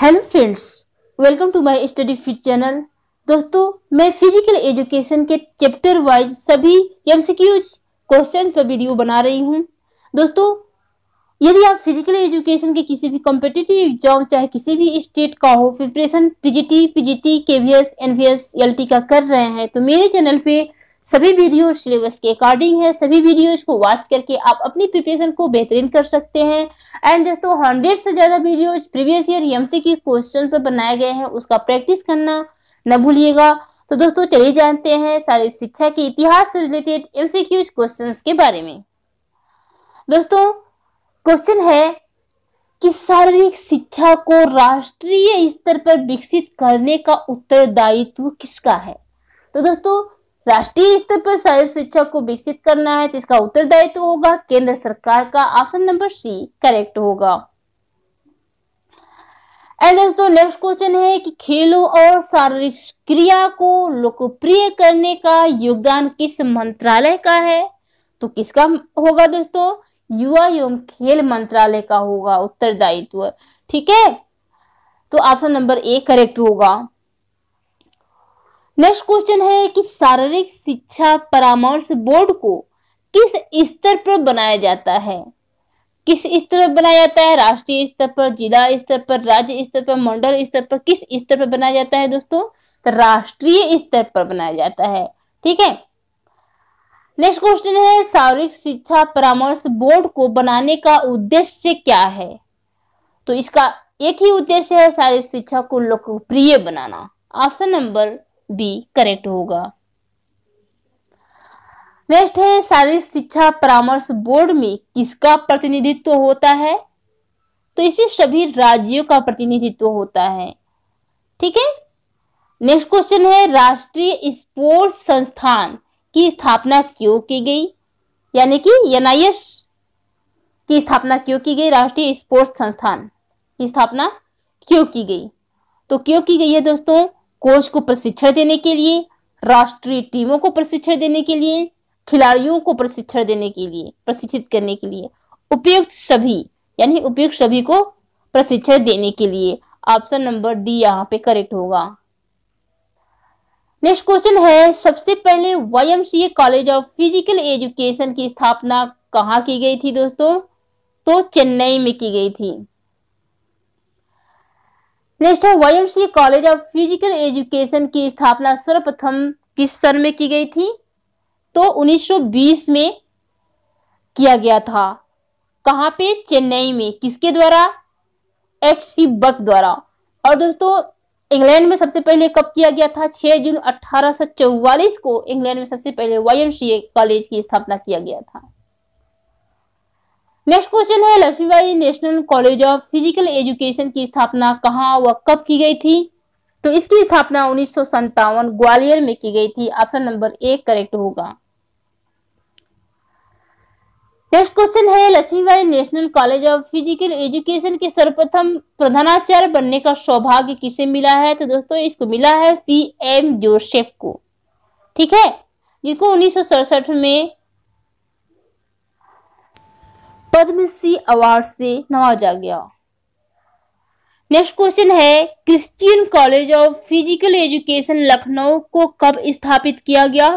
Hello friends, welcome to my study fit channel. दोस्तों, मैं physical education के chapter wise सभी एमसीक्यू क्वेश्चन पर वीडियो बना रही हूं। दोस्तों, यदि आप फिजिकल एजुकेशन के किसी भी कॉम्पिटिटिव एग्जाम चाहे किसी भी स्टेट का हो preparation TGT, PGT, KVS, NVS, LT का कर रहे हैं तो मेरे चैनल पे सभी वीडियो सिलेबस के अकॉर्डिंग है। सभी वीडियोज को वॉच करके आप अपनी प्रिपरेशन को बेहतरीन कर सकते हैं। एंड दोस्तों, 100 से ज्यादा videos previous year MCQ question पर बनाए गए हैं, उसका प्रैक्टिस करना न भूलिएगा। तो दोस्तों, चलिए जानते हैं सारे शिक्षा के इतिहास से रिलेटेड एमसीक्यू क्वेश्चंस के बारे में। दोस्तों, क्वेश्चन है कि शारीरिक शिक्षा को राष्ट्रीय स्तर पर विकसित करने का उत्तरदायित्व किसका है। तो दोस्तों, राष्ट्रीय स्तर पर शारीरिक शिक्षा को विकसित करना है तो इसका उत्तरदायित्व होगा केंद्र सरकार का। ऑप्शन नंबर सी करेक्ट होगा। एंड दोस्तों, नेक्स्ट क्वेश्चन है कि खेलों और शारीरिक क्रिया को लोकप्रिय करने का योगदान किस मंत्रालय का है। तो किसका होगा दोस्तों, युवा एवं खेल मंत्रालय का होगा उत्तरदायित्व। ठीक है, तो ऑप्शन नंबर ए करेक्ट होगा। नेक्स्ट क्वेश्चन है कि शारीरिक शिक्षा परामर्श बोर्ड को किस स्तर पर बनाया जाता है। किस स्तर पर बनाया जाता है, राष्ट्रीय स्तर पर, जिला स्तर पर, राज्य स्तर पर, मंडल स्तर पर, किस स्तर पर बनाया जाता है दोस्तों, तो राष्ट्रीय स्तर पर बनाया जाता है। ठीक है, नेक्स्ट क्वेश्चन है शारीरिक शिक्षा परामर्श बोर्ड को बनाने का उद्देश्य क्या है। तो इसका एक ही उद्देश्य है, शारीरिक शिक्षा को लोकप्रिय बनाना। ऑप्शन नंबर बी करेक्ट होगा। नेक्स्ट है शारीरिक शिक्षा परामर्श बोर्ड में किसका प्रतिनिधित्व होता है। तो इसमें सभी राज्यों का प्रतिनिधित्व होता है। ठीक है, नेक्स्ट क्वेश्चन है राष्ट्रीय स्पोर्ट्स संस्थान की स्थापना क्यों की गई, यानी कि एनआईएस की स्थापना क्यों की गई, राष्ट्रीय स्पोर्ट्स संस्थान की स्थापना क्यों की गई। तो क्यों की गई है दोस्तों, कोच को प्रशिक्षण देने के लिए, राष्ट्रीय टीमों को प्रशिक्षण देने के लिए, खिलाड़ियों को प्रशिक्षण देने के लिए, प्रशिक्षित करने के लिए, उपयुक्त सभी यानी उपयुक्त सभी को प्रशिक्षण देने के लिए। ऑप्शन नंबर डी यहाँ पे करेक्ट होगा। नेक्स्ट क्वेश्चन है सबसे पहले YMCA college of physical education की स्थापना कहाँ की गई थी दोस्तों, तो चेन्नई में की गई थी। नेक्स्ट है YMCA college of physical education की स्थापना सर्वप्रथम किस सन में की गई थी, तो 1920 में किया गया था। कहाँ पे, चेन्नई में। किसके द्वारा, HC बक द्वारा। और दोस्तों, इंग्लैंड में सबसे पहले कब किया गया था, 6 जून 1844 को इंग्लैंड में सबसे पहले वाईएमसीए कॉलेज की स्थापना किया गया था। नेक्स्ट क्वेश्चन है Lakshmibai national college of physical education की स्थापना कहाँ व कब की गई थी। तो इसकी स्थापना 1957 ग्वालियर में की गई थी। ऑप्शन नंबर ए करेक्ट होगा। नेक्स्ट क्वेश्चन है Lakshmibai national college of physical education के सर्वप्रथम प्रधानाचार्य बनने का सौभाग्य किसे मिला है। तो दोस्तों, इसको मिला है PM जोसेफ को। ठीक है, जिनको 1967 में पद्मश्री अवार्ड से नवाजा गया। नेक्स्ट क्वेश्चन है Christian college of physical education Lucknow को कब स्थापित किया गया।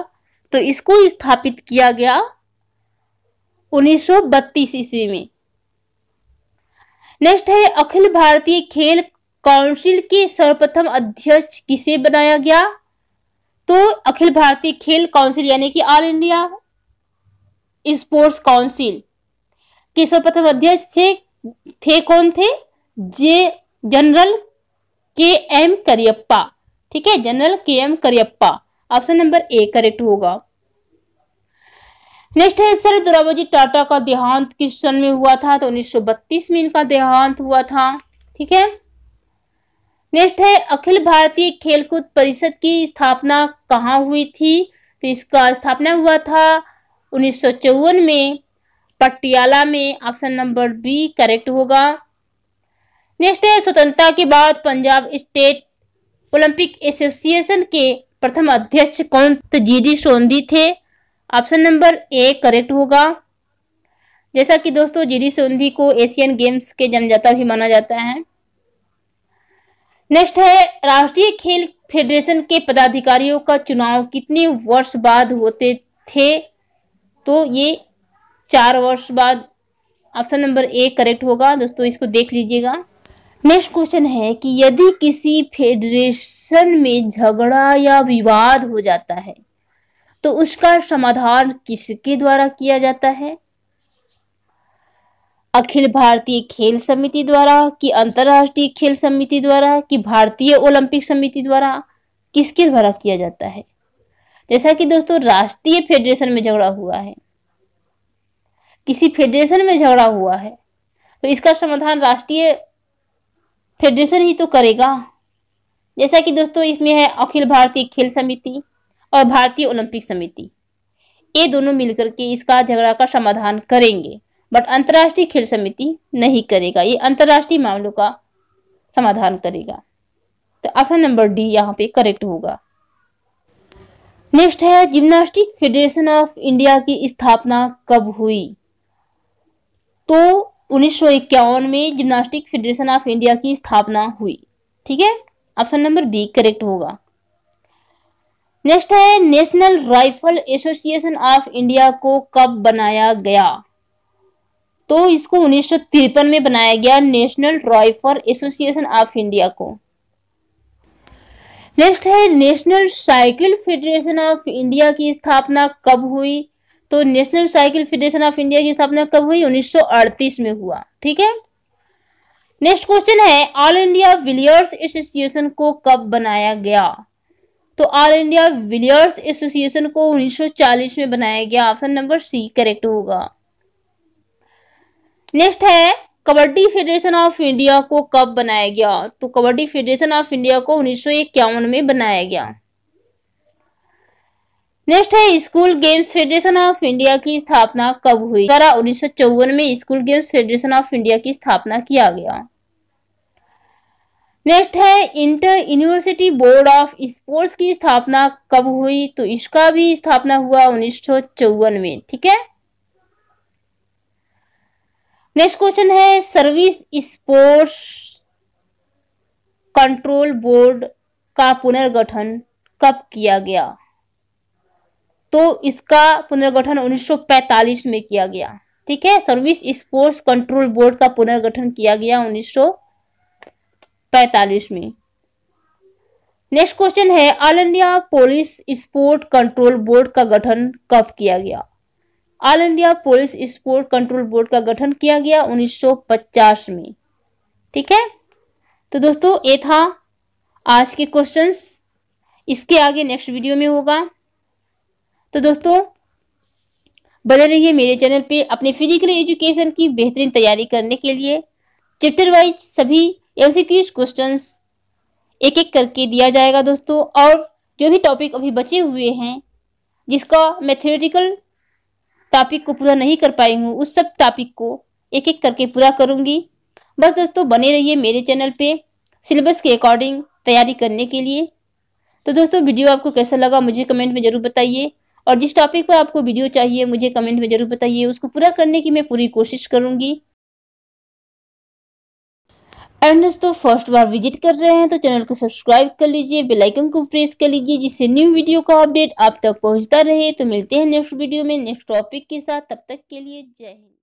तो इसको स्थापित किया गया 1932 ईस्वी में। नेक्स्ट है अखिल भारतीय खेल काउंसिल के सर्वप्रथम अध्यक्ष किसे बनाया गया। तो अखिल भारतीय खेल काउंसिल यानी कि ऑल इंडिया स्पोर्ट्स काउंसिल के सर्वप्रथम अध्यक्ष थे कौन थे, जनरल KM करियप्पा। ठीक है, general KM Cariappa. Option number A correct होगा। नेक्स्ट है सर दोराबजी टाटा का देहांत किस सन में हुआ था, तो 1932 में इनका देहांत हुआ था। ठीक है, नेक्स्ट है अखिल भारतीय खेलकूद परिषद की स्थापना कहाँ हुई थी, तो इसका स्थापना हुआ था 1954 में पटियाला में। ऑप्शन नंबर बी करेक्ट होगा। नेक्स्ट है स्वतंत्रता के बाद पंजाब स्टेट ओलंपिक एसोसिएशन के प्रथम अध्यक्ष कौन, तो GD सोंधी थे। ऑप्शन नंबर ए करेक्ट होगा। जैसा कि दोस्तों, GD सोंधी को एशियन गेम्स के जन्मदाता भी माना जाता है। नेक्स्ट है राष्ट्रीय खेल फेडरेशन के पदाधिकारियों का चुनाव कितने वर्ष बाद होते थे, तो ये 4 वर्ष बाद ऑप्शन नंबर ए करेक्ट होगा। दोस्तों इसको देख लीजिएगा। नेक्स्ट क्वेश्चन है कि यदि किसी फेडरेशन में झगड़ा या विवाद हो जाता है तो उसका समाधान किसके द्वारा किया जाता है, अखिल भारतीय खेल समिति द्वारा कि अंतर्राष्ट्रीय खेल समिति द्वारा कि भारतीय ओलंपिक समिति द्वारा, किसके द्वारा किया जाता है। जैसा कि दोस्तों राष्ट्रीय फेडरेशन में झगड़ा हुआ है, किसी फेडरेशन में झगड़ा हुआ है, तो इसका समाधान राष्ट्रीय फेडरेशन ही तो करेगा। जैसा कि दोस्तों इसमें है अखिल भारतीय खेल समिति और भारतीय ओलंपिक समिति, ये दोनों मिलकर के इसका झगड़ा का समाधान करेंगे, बट अंतर्राष्ट्रीय खेल समिति नहीं करेगा, ये अंतर्राष्ट्रीय मामलों का समाधान करेगा। तो ऑप्शन नंबर डी यहाँ पे करेक्ट होगा। नेक्स्ट है जिम्नास्टिक फेडरेशन ऑफ इंडिया की स्थापना कब हुई, तो 1951 में जिम्नास्टिक फेडरेशन ऑफ इंडिया की स्थापना हुई। ठीक है, ऑप्शन नंबर बी करेक्ट होगा। नेक्स्ट है national rifle association of India को कब बनाया गया, तो इसको 1953 में बनाया गया national rifle association of India को। नेक्स्ट है national cycle federation of India की स्थापना कब हुई, तो national cycle federation of India की स्थापना कब हुई, 1938 में हुआ। ठीक है। नेक्स्ट क्वेश्चन है ऑल इंडिया बिलियर्ड्स एसोसिएशन को कब बनाया गया, तो ऑल इंडिया बिलियर्ड्स एसोसिएशन को 1940 में बनाया गया। ऑप्शन नंबर सी करेक्ट होगा। नेक्स्ट है कबड्डी फेडरेशन ऑफ इंडिया को कब बनाया गया, तो कबड्डी फेडरेशन ऑफ इंडिया को 1951 में बनाया गया। नेक्स्ट है school games federation of India की स्थापना कब हुई, द्वारा 1954 में school games federation of India की स्थापना किया गया। नेक्स्ट है inter university board of sports की स्थापना कब हुई, तो इसका भी स्थापना हुआ 1954 में। ठीक है। नेक्स्ट क्वेश्चन है सर्विस स्पोर्ट्स कंट्रोल बोर्ड का पुनर्गठन कब किया गया, तो इसका पुनर्गठन 1945 में किया गया। ठीक है, सर्विस स्पोर्ट्स कंट्रोल बोर्ड का पुनर्गठन किया गया 1945 में। नेक्स्ट क्वेश्चन है all India police sport control board का गठन कब किया गया, all India police sport control board का गठन किया गया 1950 में। ठीक है। तो दोस्तों ये था आज के क्वेश्चंस, इसके आगे नेक्स्ट वीडियो में होगा। तो दोस्तों बने रहिए मेरे चैनल पे अपने फिजिकल एजुकेशन की बेहतरीन तैयारी करने के लिए। चैप्टर वाइज सभी MCQ क्वेश्चंस एक एक करके दिया जाएगा दोस्तों, और जो भी टॉपिक अभी बचे हुए हैं जिसका मैं थ्योरेटिकल टॉपिक को पूरा नहीं कर पाई हूँ, उस सब टॉपिक को एक एक करके पूरा करूँगी। बस दोस्तों बने रहिए मेरे चैनल पे सिलेबस के अकॉर्डिंग तैयारी करने के लिए। तो दोस्तों वीडियो आपको कैसा लगा मुझे कमेंट में ज़रूर बताइए, और जिस टॉपिक पर आपको वीडियो चाहिए मुझे कमेंट में ज़रूर बताइए, उसको पूरा करने की मैं पूरी कोशिश करूँगी। एंड दोस्तों फर्स्ट बार विजिट कर रहे हैं तो चैनल को सब्सक्राइब कर लीजिए, बेल आइकन को प्रेस कर लीजिए, जिससे न्यू वीडियो का अपडेट आप तक पहुंचता रहे। तो मिलते हैं नेक्स्ट वीडियो में नेक्स्ट टॉपिक के साथ, तब तक के लिए जय हिंद।